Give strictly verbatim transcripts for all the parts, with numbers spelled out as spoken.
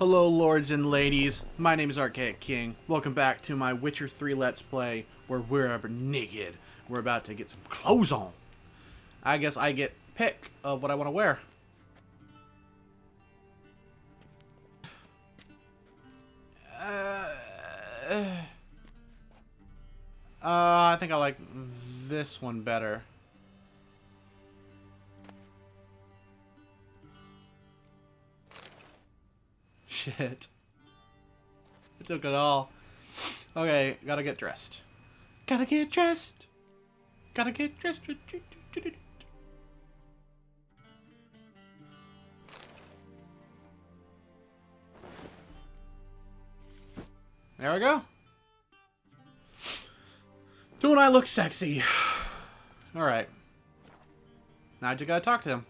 Hello lords and ladies, my name is Archaic King. Welcome back to my Witcher three Let's Play, where we're naked. We're about to get some clothes on. I guess I get pick of what I want to wear. Uh, uh, I think I like this one better. Shit. It took it all. Okay, gotta get dressed. Gotta get dressed. Gotta get dressed. There we go. Don't I look sexy? Alright. Now I just gotta talk to him.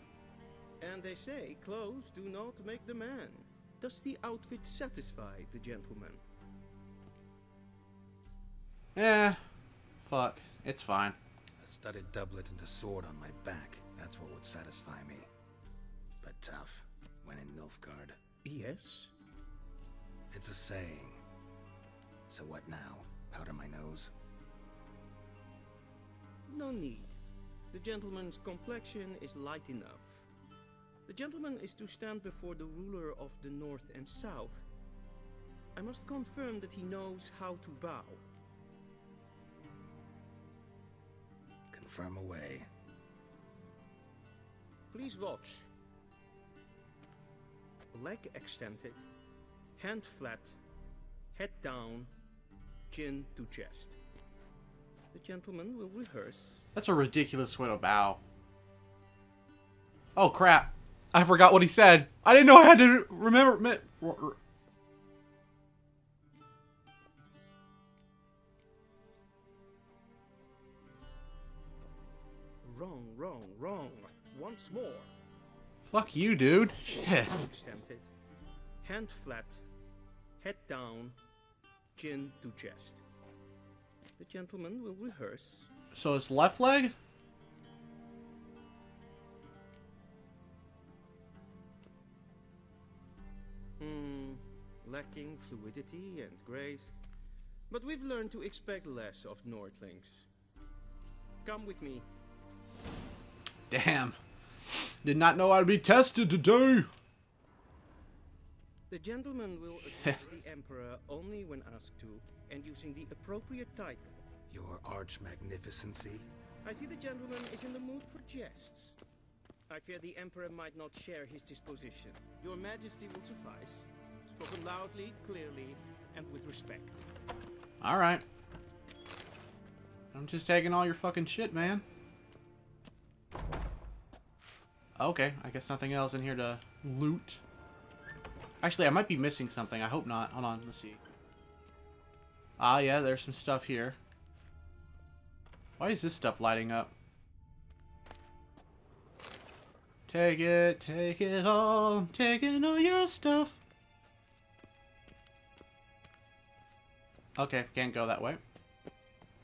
And they say clothes do not make the man. Does the outfit satisfy the gentleman? Eh, fuck. It's fine. A studded doublet and a sword on my back. That's what would satisfy me. But tough, when in Nilfgaard. Yes? It's a saying. So what now? Powder my nose? No need. The gentleman's complexion is light enough. The gentleman is to stand before the ruler of the north and south. I must confirm that he knows how to bow. Confirm away. Please watch. Leg extended, hand flat, head down, chin to chest. The gentleman will rehearse. That's a ridiculous way to bow. Oh crap. I forgot what he said. I didn't know I had to remember. Wrong, wrong, wrong. Once more. Fuck you, dude. Shit. Extended. Hand flat. Head down. Chin to chest. The gentleman will rehearse. So it's left leg? Hmm, lacking fluidity and grace, but we've learned to expect less of Nordlings. Come with me. Damn. Did not know I'd be tested today. The gentleman will address the Emperor only when asked to, and using the appropriate title. Your arch magnificency? I see the gentleman is in the mood for jests. I fear the Emperor might not share his disposition. Your Majesty will suffice. Spoken loudly, clearly, and with respect. Alright. I'm just taking all your fucking shit, man. Okay, I guess nothing else in here to loot. Actually, I might be missing something. I hope not. Hold on, let's see. Ah, yeah, there's some stuff here. Why is this stuff lighting up? Take it, take it all, I'm taking all your stuff. Okay, can't go that way.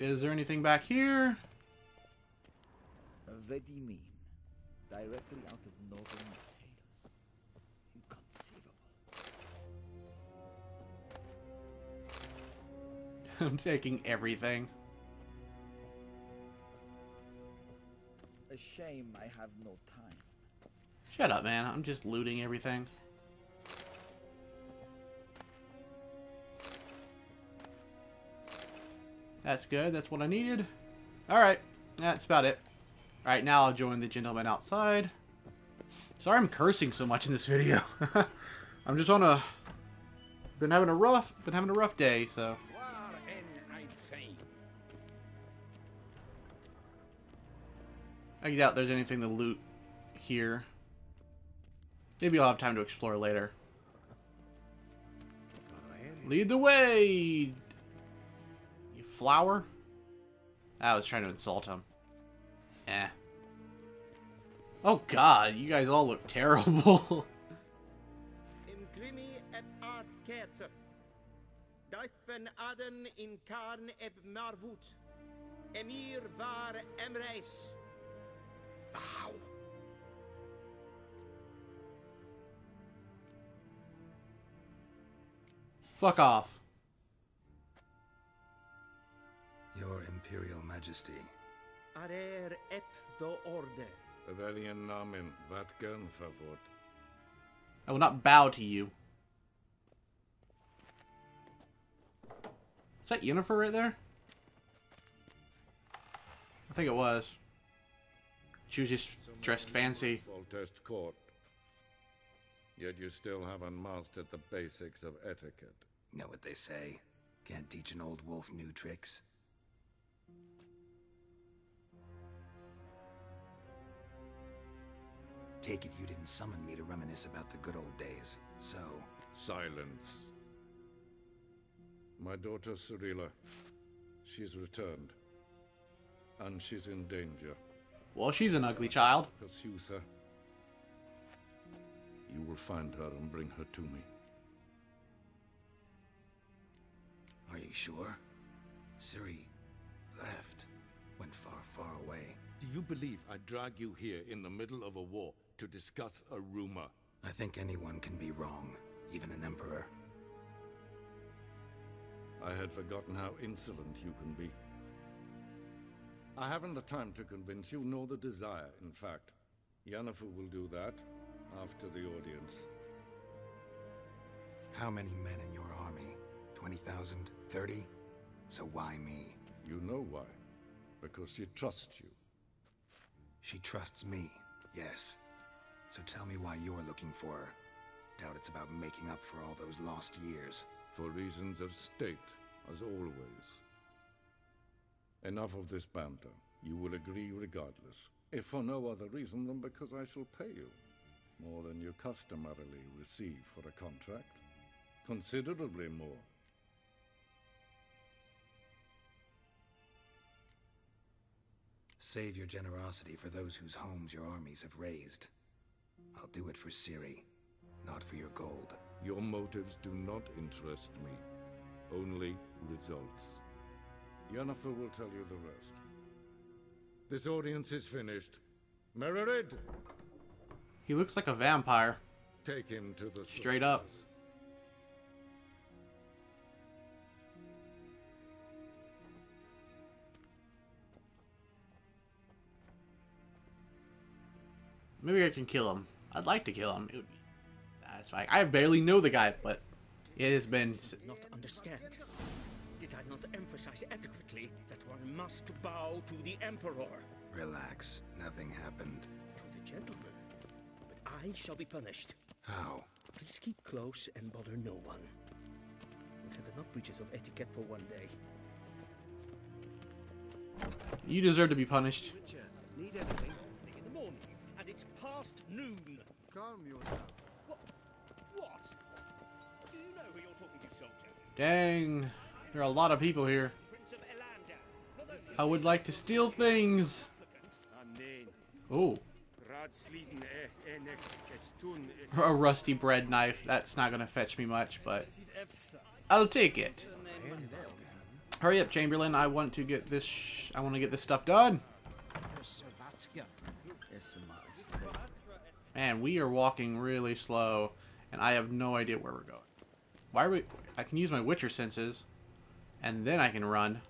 Is there anything back here? Very mean. Directly out of northern tales. Inconceivable. I'm taking everything. A shame I have no time. Shut up, man. I'm just looting everything. That's good. That's what I needed. Alright. That's about it. Alright, now I'll join the gentleman outside. Sorry I'm cursing so much in this video. I'm just on a... Been having a rough... Been having a rough day, so... I doubt there's anything to loot here. Maybe I'll have time to explore later. Lead the way! You flower? I was trying to insult him. Eh. Oh god, you guys all look terrible. Emhyr Var Emrys. Wow. Fuck off. Your Imperial Majesty. Arer et the order. Velian namen vatgan favort. I will not bow to you. Is that Yennefer right there? I think it was. She was just dressed fancy. Court. Yet you still haven't mastered the basics of etiquette. Know what they say? Can't teach an old wolf new tricks. Take it you didn't summon me to reminisce about the good old days, so... Silence. My daughter Cirilla. She's returned. And she's in danger. Well, she's an ugly child. Pursues her. You will find her and bring her to me. Are you sure? Ciri left. Went far, far away. Do you believe I drag you here in the middle of a war? To discuss a rumor. I think anyone can be wrong, even an emperor. I had forgotten how insolent you can be. I haven't the time to convince you, nor the desire, in fact. Yennefer will do that after the audience. How many men in your army? twenty thousand? thirty? So why me? You know why. Because she trusts you. She trusts me, yes. So tell me why you're looking for her. Doubt it's about making up for all those lost years. For reasons of state, as always. Enough of this banter. You will agree regardless, if for no other reason than because I shall pay you more than you customarily receive for a contract. Considerably more. Save your generosity for those whose homes your armies have razed. I'll do it for Ciri, not for your gold. Your motives do not interest me, only results. Yennefer will tell you the rest. This audience is finished. Mererid! He looks like a vampire. Take him to the... Straight up. Maybe I can kill him. I'd like to kill him. It would be... That's fine. I barely know the guy, but it has been... Not understand. Did I not emphasize adequately that one must bow to the Emperor? Relax. Nothing happened. To the gentleman. But I shall be punished. How? Please keep close and bother no one. We've had enough breaches of etiquette for one day. You deserve to be punished. Witcher, need anything? In the morning, and it's past noon. Calm yourself. What? What? Do you know who you're talking to, soldier? Dang. There are a lot of people here. I would like to steal things. Oh. A rusty bread knife. That's not going to fetch me much, but I'll take it. Hurry up, Chamberlain. I want to get this sh I want to get this stuff done. Man, we are walking really slow, and I have no idea where we're going. Why are we... I can use my Witcher senses. And then I can run.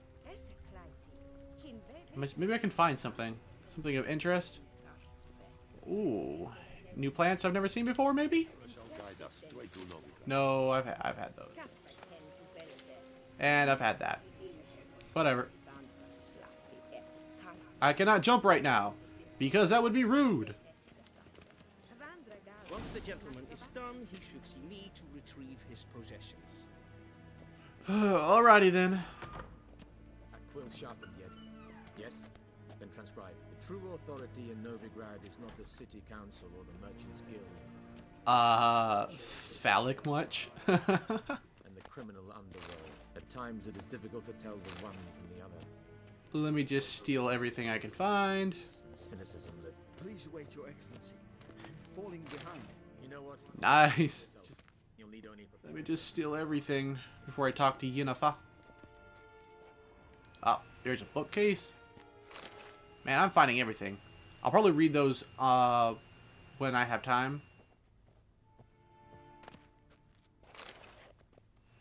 Maybe I can find something. Something of interest. Ooh. New plants I've never seen before, maybe? No, I've, ha I've had those. And I've had that. Whatever. I cannot jump right now, because that would be rude. Once the gentleman is done, he should see me to retrieve his possessions. Alrighty then. A quill sharpened yet? Yes? Then transcribe. The true authority in Novigrad is not the city council or the merchants guild. Uh, phallic much? And the criminal underworld. At times it is difficult to tell the one from the other. Let me just steal everything I can find. Cynicism that... Please wait, Your Excellency. I'm falling behind. You know what? Nice. Let me just steal everything before I talk to Yennefer. Oh, there's a bookcase. Man, I'm finding everything. I'll probably read those uh, when I have time.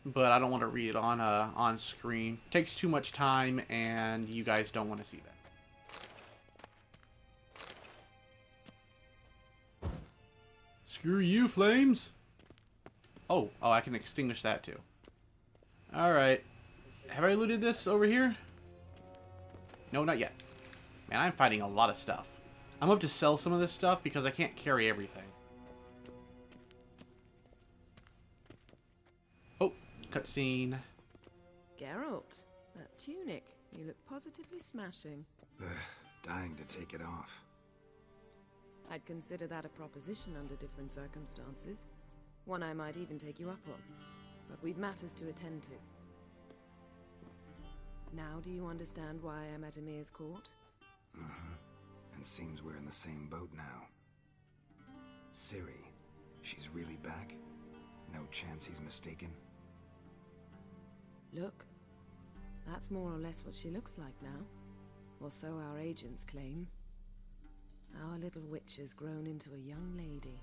but I don't want to read it on uh, on screen. It takes too much time, and you guys don't want to see that. Screw you, flames! Oh, oh, I can extinguish that too. Alright. Have I looted this over here? No, not yet. Man, I'm finding a lot of stuff. I'm going to have to sell some of this stuff because I can't carry everything. Oh, cutscene. Geralt, that tunic. You look positively smashing. Ugh, dying to take it off. I'd consider that a proposition under different circumstances. One I might even take you up on. But we've matters to attend to. Now do you understand why I'm at Emhyr's court? Uh-huh. And seems we're in the same boat now. Ciri, she's really back? No chance he's mistaken? Look, that's more or less what she looks like now. Or so our agents claim. Our little witch has grown into a young lady.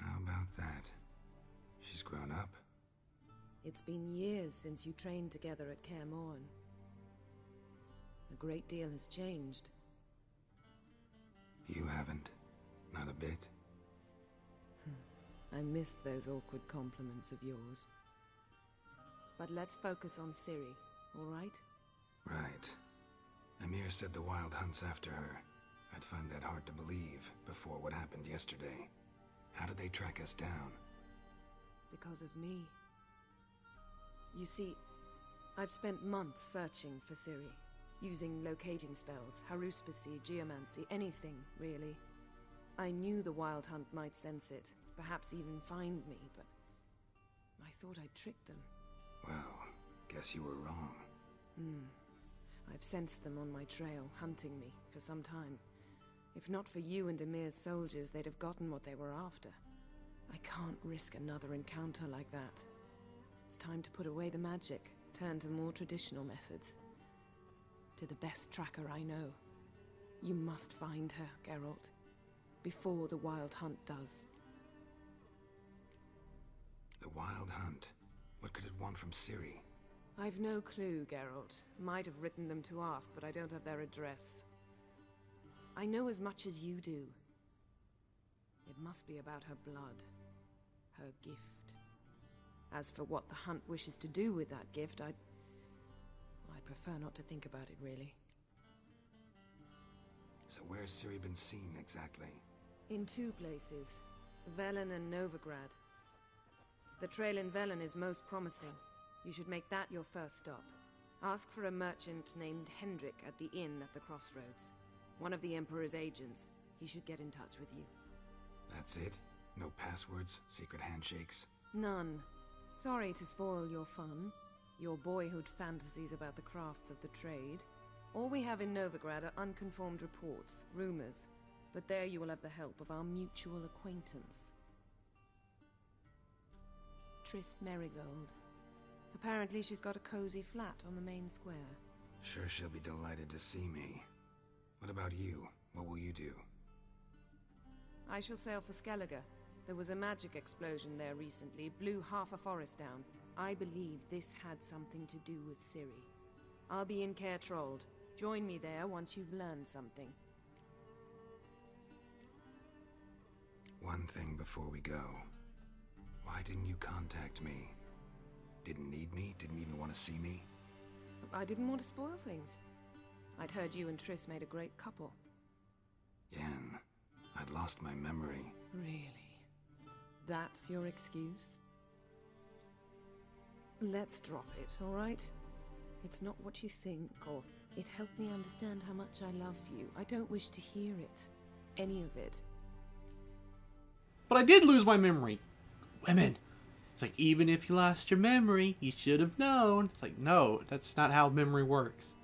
How about that? She's grown up. It's been years since you trained together at Kaer Morhen. A great deal has changed. You haven't. Not a bit. I missed those awkward compliments of yours. But let's focus on Ciri, all right? Right. Emhyr said the Wild Hunt's after her. I'd find that hard to believe before what happened yesterday. How did they track us down? Because of me. You see, I've spent months searching for Ciri, using locating spells, haruspicy, geomancy, anything, really. I knew the Wild Hunt might sense it, perhaps even find me, but I thought I'd tricked them. Well, guess you were wrong. Hmm. I've sensed them on my trail, hunting me, for some time. If not for you and Emhyr's soldiers, they'd have gotten what they were after. I can't risk another encounter like that. It's time to put away the magic, turn to more traditional methods. To the best tracker I know. You must find her, Geralt, before the Wild Hunt does. The Wild Hunt? What could it want from Ciri? I've no clue, Geralt. Might have written them to ask, but I don't have their address. I know as much as you do. It must be about her blood, her gift. As for what the hunt wishes to do with that gift, I'd... I'd prefer not to think about it, really. So where's Ciri been seen, exactly? In two places. Velen and Novigrad. The trail in Velen is most promising. You should make that your first stop. Ask for a merchant named Hendrik at the inn at the crossroads. One of the Emperor's agents. He should get in touch with you. That's it? No passwords? Secret handshakes? None. Sorry to spoil your fun, your boyhood fantasies about the crafts of the trade. All we have in Novigrad are unconfirmed reports, rumors, but there you will have the help of our mutual acquaintance. Triss Merigold. Apparently she's got a cozy flat on the main square. Sure she'll be delighted to see me. What about you? What will you do? I shall sail for Skellige. There was a magic explosion there recently, blew half a forest down. I believe this had something to do with Ciri. I'll be in Caer Trold. Join me there once you've learned something. One thing before we go. Why didn't you contact me? Didn't need me? Didn't even want to see me? I didn't want to spoil things. I'd heard you and Triss made a great couple. Yen, I'd lost my memory. Really? That's your excuse? Let's drop it, all right? It's not what you think, or it helped me understand how much I love you. I don't wish to hear it. Any of it. But I did lose my memory. Women. It's like, even if you lost your memory, you should have known. It's like, no, that's not how memory works.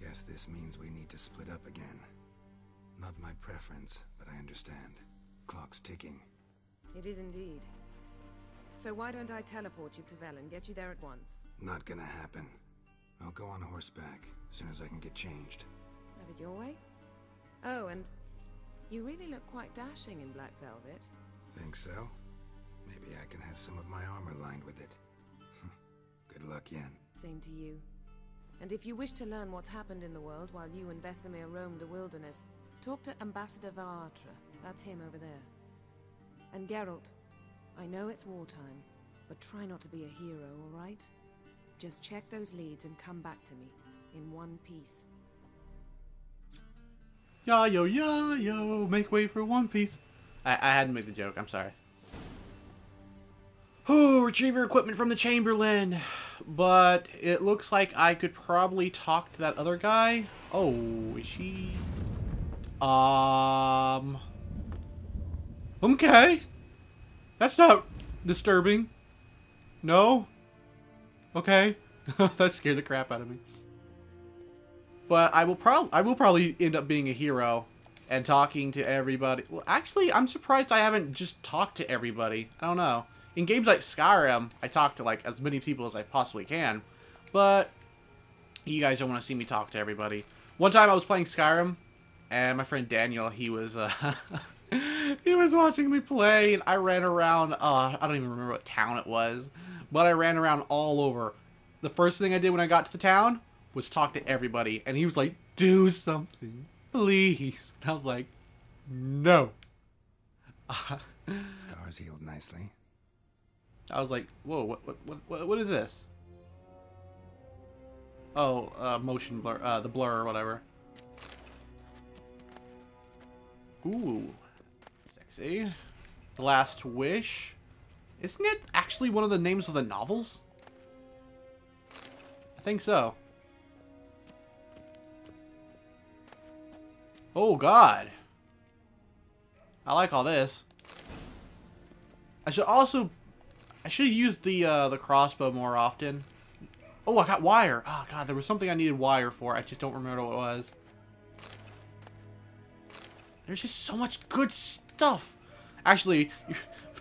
Guess this means we need to split up again. Not my preference, but I understand. Clock's ticking. It is indeed. So why don't I teleport you to Velen, get you there at once? Not gonna happen. I'll go on horseback, as soon as I can get changed. Have it your way? Oh, and you really look quite dashing in black velvet. Think so? Maybe I can have some of my armor lined with it. Good luck, Yen. Same to you. And if you wish to learn what's happened in the world while you and Vesemir roam the wilderness, talk to Ambassador Vahatra. That's him over there. And Geralt, I know it's wartime, but try not to be a hero, all right? Just check those leads and come back to me, in one piece. Yo, yo, yo, yo, make way for One Piece. I, I had to make the joke, I'm sorry. Ooh, retrieve your equipment from the Chamberlain. But it looks like I could probably talk to that other guy. Oh, is she... Um... Okay. That's not disturbing. No? Okay. That scared the crap out of me. But I will probably I will probably end up being a hero and talking to everybody. Well, actually, I'm surprised I haven't just talked to everybody. I don't know. In games like Skyrim, I talk to like as many people as I possibly can, but you guys don't want to see me talk to everybody. One time I was playing Skyrim, and my friend Daniel, he was uh, he was watching me play, and I ran around. Uh, I don't even remember what town it was, but I ran around all over. The first thing I did when I got to the town was talk to everybody, and he was like, "Do something, please." And I was like, "No." Scars healed nicely. I was like, whoa, what, what, what, what is this? Oh, uh, motion blur, uh, the blur or whatever. Ooh, sexy. The Last Wish. Isn't it actually one of the names of the novels? I think so. Oh, God. I like all this. I should also... I should have used the, uh, the crossbow more often. Oh, I got wire. Oh, God, there was something I needed wire for. I just don't remember what it was. There's just so much good stuff. Actually,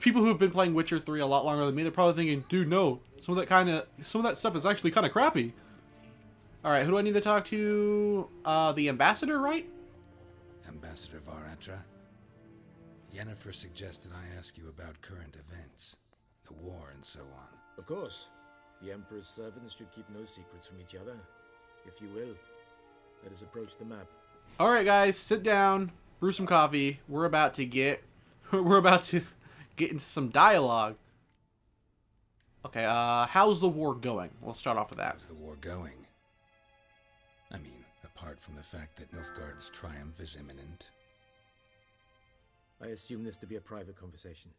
people who have been playing Witcher three a lot longer than me, they're probably thinking, dude, no, some of that kind of, some of that stuff is actually kind of crappy. All right, who do I need to talk to? Uh, the ambassador, right? Ambassador Vahatra. Yennefer suggested I ask you about current events. The war and so on. Of course. The Emperor's servants should keep no secrets from each other. If you will, let us approach the map. Alright guys, sit down, brew some coffee. We're about to get we're about to get into some dialogue. Okay, uh how's the war going? We'll start off with that. How's the war going? I mean, apart from the fact that Nilfgaard's triumph is imminent. I assume this to be a private conversation.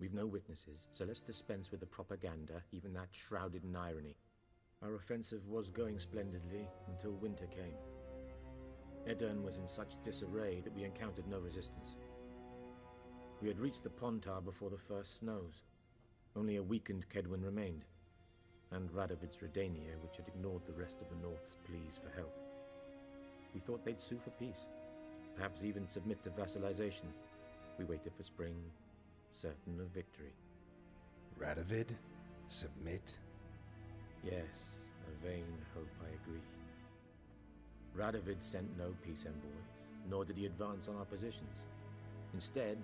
We've no witnesses, so let's dispense with the propaganda, even that shrouded in irony. Our offensive was going splendidly until winter came. Edern was in such disarray that we encountered no resistance. We had reached the Pontar before the first snows. Only a weakened Kedwin remained, and Radovid's Redania, which had ignored the rest of the North's pleas for help. We thought they'd sue for peace, perhaps even submit to vassalization. We waited for spring, certain of victory. Radovid? Submit? Yes, a vain hope, I agree. Radovid sent no peace envoys, nor did he advance on our positions. Instead,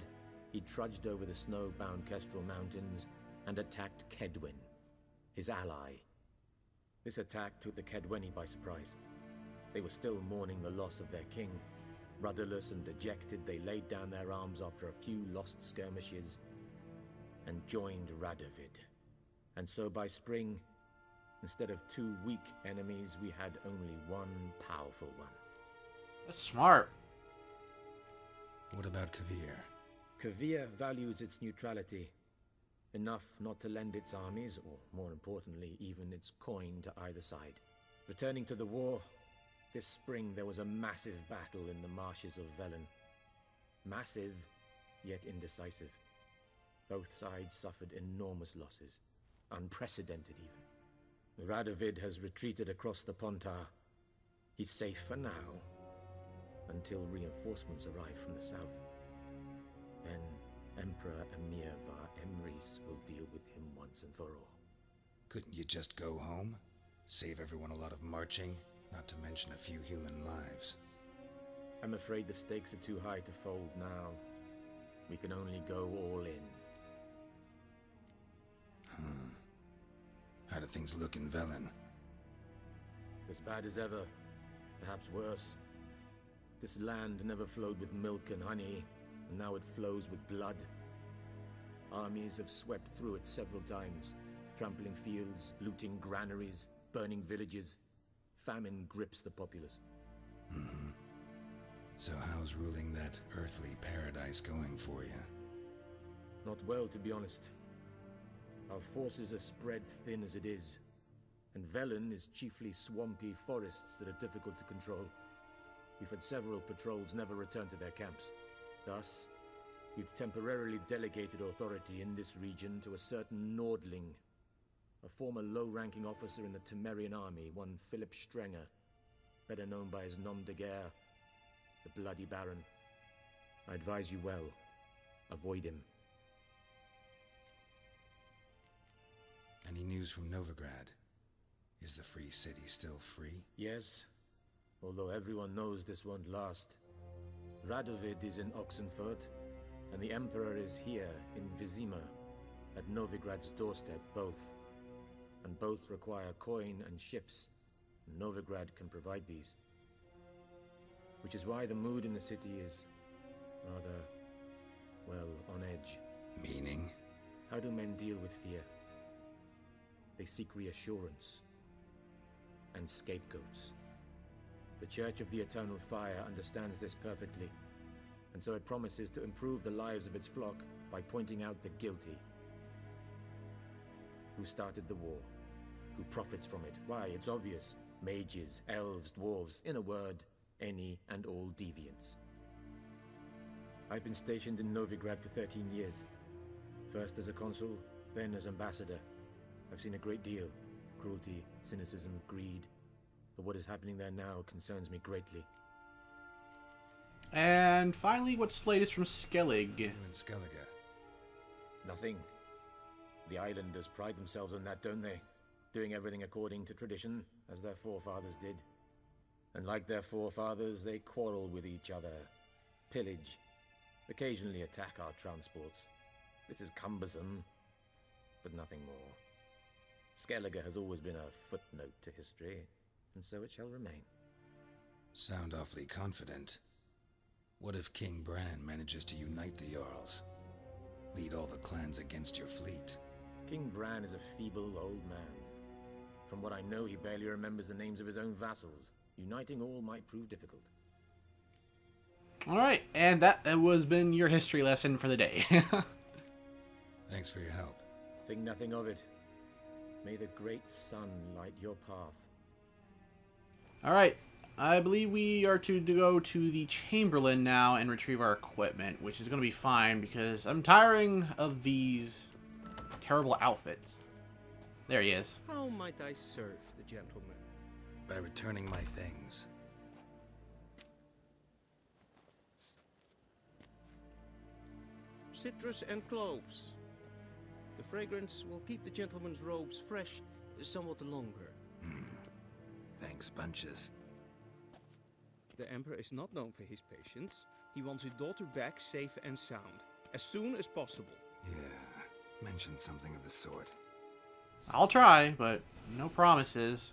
he trudged over the snow-bound Kestrel Mountains and attacked Kedwin, his ally. This attack took the Kedweni by surprise. They were still mourning the loss of their king. Rudderless and dejected, they laid down their arms after a few lost skirmishes and joined Radovid. And so by spring, instead of two weak enemies, we had only one powerful one. That's smart. What about Kavir? Kavir values its neutrality, enough not to lend its armies, or more importantly, even its coin to either side. Returning to the war, this spring there was a massive battle in the marshes of Velen. Massive, yet indecisive. Both sides suffered enormous losses, unprecedented even. Radovid has retreated across the Pontar. He's safe for now, until reinforcements arrive from the south. Then Emperor Emhyr Var Emrys will deal with him once and for all. Couldn't you just go home? Save everyone a lot of marching? Not to mention a few human lives. I'm afraid the stakes are too high to fold now. We can only go all in. Hmm. How do things look in Velen? As bad as ever. Perhaps worse. This land never flowed with milk and honey, and now it flows with blood. Armies have swept through it several times, trampling fields, looting granaries, burning villages. Famine grips the populace. Mm-hmm. So how's ruling that earthly paradise going for you? Not well, to be honest. Our forces are spread thin as it is, and Velen is chiefly swampy forests that are difficult to control. We've had several patrols never return to their camps. Thus, we've temporarily delegated authority in this region to a certain Nordling, a former low-ranking officer in the Temerian army, one Philip Strenger, better known by his nom de guerre, the Bloody Baron. I advise you well. Avoid him. Any news from Novigrad? Is the free city still free? Yes, although everyone knows this won't last. Radovid is in Oxenfurt, and the Emperor is here, in Vizima, at Novigrad's doorstep, both. And both require coin and ships. Novigrad can provide these. Which is why the mood in the city is rather, well, on edge. Meaning? How do men deal with fear? They seek reassurance and scapegoats. The Church of the Eternal Fire understands this perfectly, and so it promises to improve the lives of its flock by pointing out the guilty. Who started the war? Who profits from it? Why, it's obvious. Mages, elves, dwarves, in a word, any and all deviants. I've been stationed in Novigrad for thirteen years. First as a consul, then as ambassador. I've seen a great deal. Cruelty, cynicism, greed. But what is happening there now concerns me greatly. And finally, what's latest from Skellige? Skellige. Nothing. The islanders pride themselves on that, don't they? Doing everything according to tradition, as their forefathers did. And like their forefathers, they quarrel with each other, pillage, occasionally attack our transports. This is cumbersome, but nothing more. Skellige has always been a footnote to history, and so it shall remain. Sound awfully confident. What if King Bran manages to unite the Jarls? Lead all the clans against your fleet? King Bran is a feeble old man. From what I know, he barely remembers the names of his own vassals. Uniting all might prove difficult. Alright, and that was been your history lesson for the day. Thanks for your help. Think nothing of it. May the great sun light your path. Alright, I believe we are to go to the Chamberlain now and retrieve our equipment, which is going to be fine because I'm tiring of these terrible outfits. There he is. How might I serve the gentleman? By returning my things. Citrus and cloves. The fragrance will keep the gentleman's robes fresh somewhat longer. Mm. Thanks, bunches. The Emperor is not known for his patience. He wants his daughter back safe and sound, as soon as possible. Yeah, mention something of the sort. I'll try, but no promises.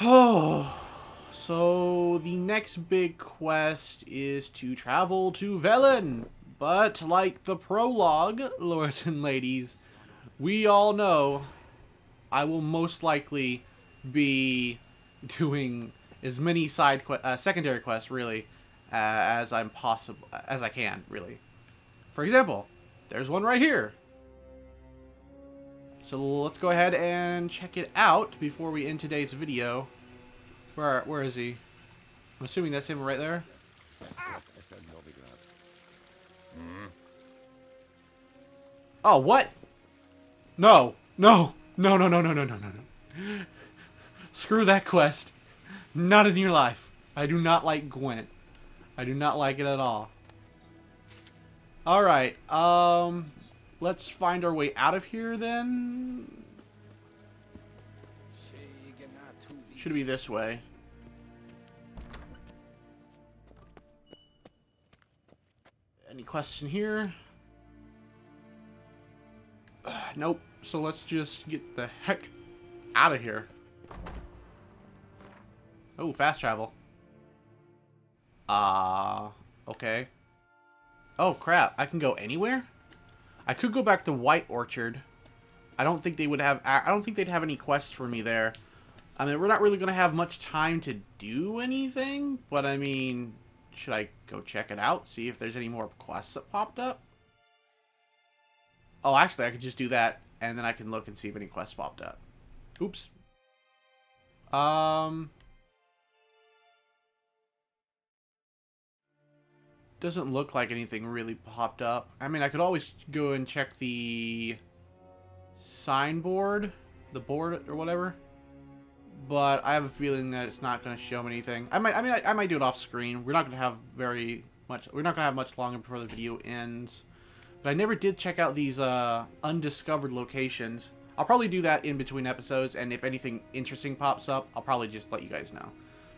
Oh, so the next big quest is to travel to Velen. But like the prologue, lords and ladies, we all know I will most likely be doing as many side que uh, secondary quests really uh, as I'm possible as I can really. For example, there's one right here. So let's go ahead and check it out before we end today's video. Where where is he? I'm assuming that's him right there. Ah! Oh, what? No. No. No, no, no, no, no, no, no, no. Screw that quest. Not in your life. I do not like Gwent. I do not like it at all. Alright. Um... Let's find our way out of here, then. Should be this way. any question here? Uh, nope. So let's just get the heck out of here. Oh, fast travel. Ah, uh, okay. Oh, crap. I can go anywhere? I could go back to White Orchard. I don't think they would have... I don't think they'd have any quests for me there. I mean, we're not really going to have much time to do anything, but I mean... Should I go check it out? See if there's any more quests that popped up? Oh, actually, I could just do that, and then I can look and see if any quests popped up. Oops. Um... Doesn't look like anything really popped up. I mean, I could always go and check the signboard, the board or whatever, but I have a feeling that it's not going to show me anything. I might, I mean, I, I might do it off screen. We're not going to have very much. We're not going to have much longer before the video ends. But I never did check out these uh, undiscovered locations. I'll probably do that in between episodes, and if anything interesting pops up, I'll probably just let you guys know.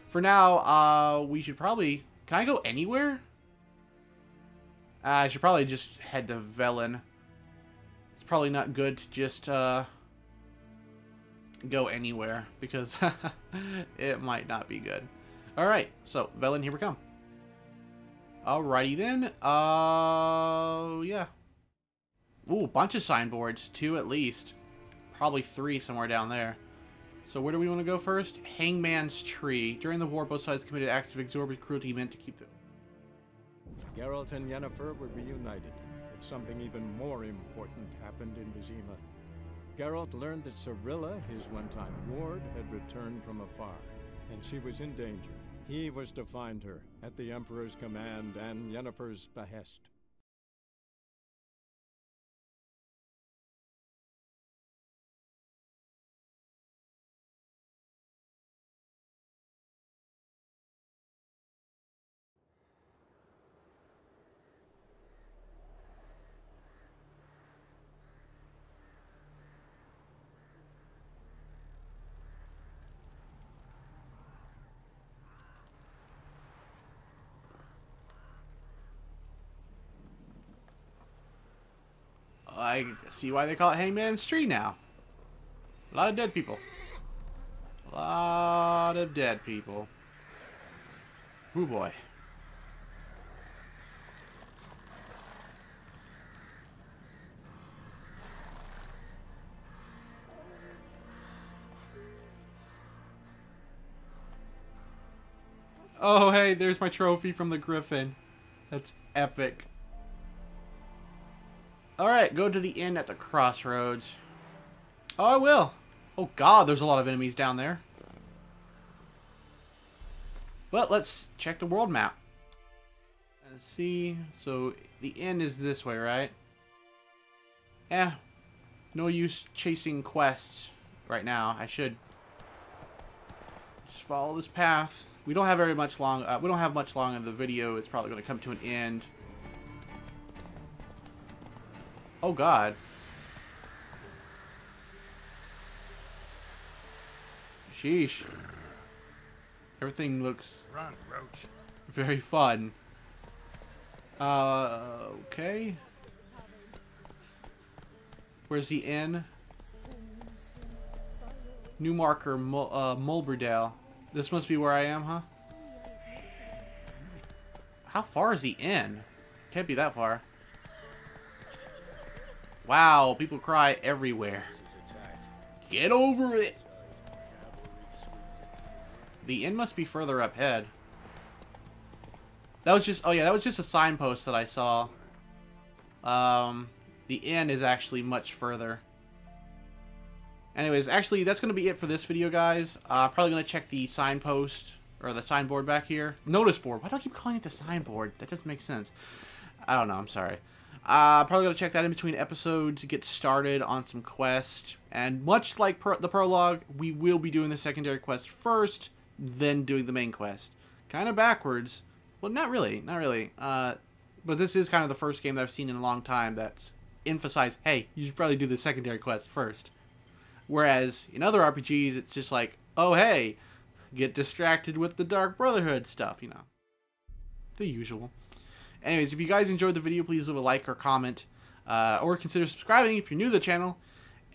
For now, uh, we should probably. Can I go anywhere? Uh, I should probably just head to Velen. It's probably not good to just uh, go anywhere, because it might not be good. Alright, so Velen, here we come. Alrighty then. Uh, yeah. Ooh, bunch of signboards. Two at least. Probably three somewhere down there. So where do we want to go first? Hangman's Tree. During the war, both sides committed acts of exorbitant cruelty meant to keep the... Geralt and Yennefer were reunited, but something even more important happened in Vizima. Geralt learned that Cirilla, his one-time ward, had returned from afar, and she was in danger. He was to find her, at the Emperor's command and Yennefer's behest. I see why they call it Hangman's Tree now. A lot of dead people. A lot of dead people. Ooh boy. Oh hey, there's my trophy from the Griffin. That's epic. Alright, go to the inn at the crossroads. Oh, I will. Oh god, there's a lot of enemies down there. Well, let's check the world map. Let's see. So, the inn is this way, right? Eh. No use chasing quests right now. I should just follow this path. We don't have very much long... Uh, we don't have much long in the video. It's probably going to come to an end. Oh god. Sheesh. Everything looks very fun. Uh, okay. Where's the inn? New marker, Mul uh, Mulberdale. This must be where I am, huh? How far is the inn? Can't be that far. Wow, people cry everywhere. Get over it! The inn must be further up ahead. That was just, oh yeah, that was just a signpost that I saw. Um, the inn is actually much further. Anyways, actually, that's going to be it for this video, guys. I'm uh, probably going to check the signpost, or the signboard back here. Notice board. Why do I keep calling it the signboard? That doesn't make sense. I don't know, I'm sorry. Uh, probably going to check that in between episodes, get started on some quests, and much like pro the prologue, we will be doing the secondary quest first, then doing the main quest. Kind of backwards. Well, not really, not really. Uh, but this is kind of the first game that I've seen in a long time that's emphasized, hey, you should probably do the secondary quest first. Whereas in other R P Gs, it's just like, oh hey, get distracted with the Dark Brotherhood stuff, you know. The usual. Anyways, if you guys enjoyed the video, please leave a like or comment, uh, or consider subscribing if you're new to the channel.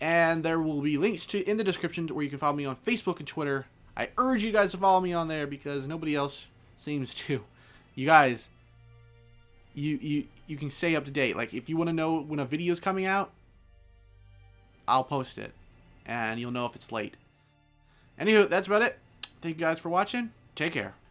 And there will be links to in the description where you can follow me on Facebook and Twitter. I urge you guys to follow me on there because nobody else seems to. You guys, you you you can stay up to date. Like, if you want to know when a video is coming out, I'll post it, and you'll know if it's late. Anywho, that's about it. Thank you guys for watching. Take care.